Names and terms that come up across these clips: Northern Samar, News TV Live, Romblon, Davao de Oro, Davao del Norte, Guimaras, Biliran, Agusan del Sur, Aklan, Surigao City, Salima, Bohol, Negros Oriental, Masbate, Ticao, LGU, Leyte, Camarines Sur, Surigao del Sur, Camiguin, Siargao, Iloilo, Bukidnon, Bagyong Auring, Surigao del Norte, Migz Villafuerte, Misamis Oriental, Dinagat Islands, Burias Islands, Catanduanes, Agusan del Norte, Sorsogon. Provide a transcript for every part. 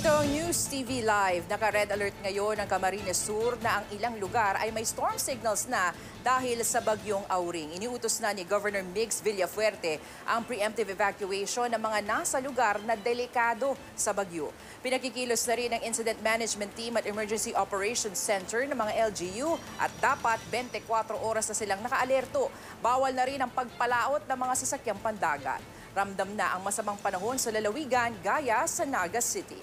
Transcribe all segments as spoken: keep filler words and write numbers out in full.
Ito ang News T V Live. Naka-red alert ngayon ang Camarines Sur na ang ilang lugar ay may storm signals na dahil sa Bagyong Auring. Iniutos na ni Governor Migz Villafuerte ang preemptive evacuation ng mga nasa lugar na delikado sa bagyo. Pinakikilos na rin ang Incident Management Team at Emergency Operations Center ng mga L G U at dapat twenty-four oras na silang nakaalerto. Bawal na rin ang pagpalaot ng mga sasakyang pandagat. Ramdam na ang masamang panahon sa lalawigan gaya sa Naga City.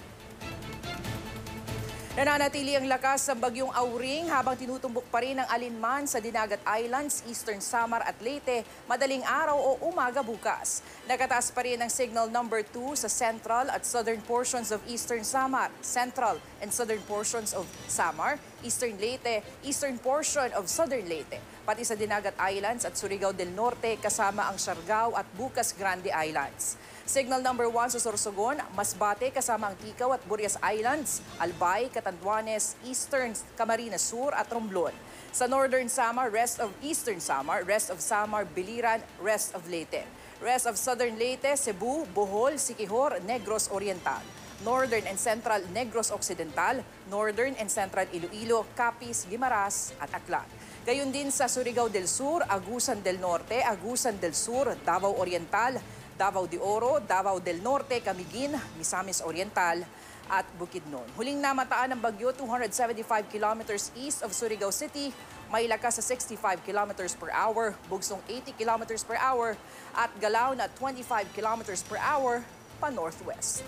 Nananatili ang lakas ng Bagyong Auring habang tinutumbok pa rin ang alinman sa Dinagat Islands, Eastern Samar at Leyte madaling araw o umaga bukas. Nakataas pa rin ang signal number two sa central at southern portions of Eastern Samar, central and southern portions of Samar, Eastern Leyte, eastern portion of southern Leyte, pati sa Dinagat Islands at Surigao del Norte kasama ang Siargao at Bucas Grande Islands. Signal number one sa Sorsogon, Masbate kasama ang Ticao at Burias Islands, Albay, Catanduanes, Eastern Camarines Sur at Romblon. Sa Northern Samar, rest of Eastern Samar, rest of Samar, Biliran, rest of Leyte. Rest of Southern Leyte, Cebu, Bohol, Siquijor, Negros Oriental. Northern and Central Negros Occidental, Northern and Central Iloilo, Capiz, Guimaras at Aklan. Gayun din sa Surigao del Sur, Agusan del Norte, Agusan del Sur, Davao Oriental, Davao de Oro, Davao del Norte, Camiguin, Misamis Oriental at Bukidnon. Huling namataan ng bagyo two hundred seventy-five kilometers east of Surigao City, may lakas sa sixty-five kilometers per hour, bugsong eighty kilometers per hour at galaw na twenty-five kilometers per hour pa northwest.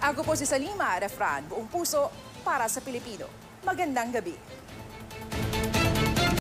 Ako po si Salima Refran, buong puso para sa Pilipino. Magandang gabi.